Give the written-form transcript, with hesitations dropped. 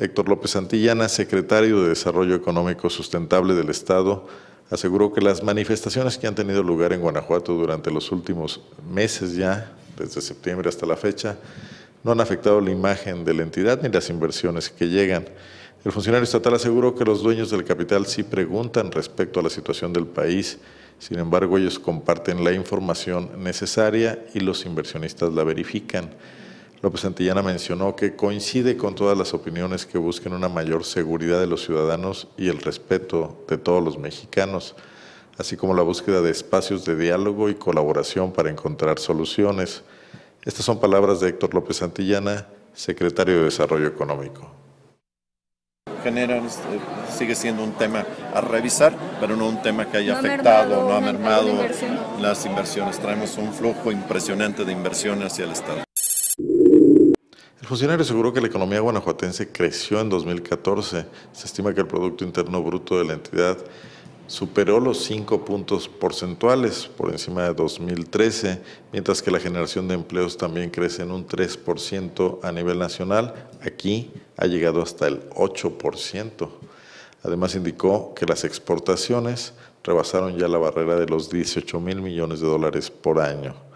Héctor López Santillana, secretario de Desarrollo Económico Sustentable del Estado, aseguró que las manifestaciones que han tenido lugar en Guanajuato durante los últimos meses ya, desde septiembre hasta la fecha, no han afectado la imagen de la entidad ni las inversiones que llegan. El funcionario estatal aseguró que los dueños del capital sí preguntan respecto a la situación del país, sin embargo ellos comparten la información necesaria y los inversionistas la verifican. López Santillana mencionó que coincide con todas las opiniones que busquen una mayor seguridad de los ciudadanos y el respeto de todos los mexicanos, así como la búsqueda de espacios de diálogo y colaboración para encontrar soluciones. Estas son palabras de Héctor López Santillana, secretario de Desarrollo Económico. Sigue siendo un tema a revisar, pero no un tema que haya afectado, no ha mermado las inversiones. Traemos un flujo impresionante de inversión hacia el Estado. El funcionario aseguró que la economía guanajuatense creció en 2014. Se estima que el Producto Interno Bruto de la entidad superó los 5 puntos porcentuales por encima de 2013, mientras que la generación de empleos también crece en un 3% a nivel nacional. Aquí ha llegado hasta el 8%. Además indicó que las exportaciones rebasaron ya la barrera de los 18 mil millones de dólares por año.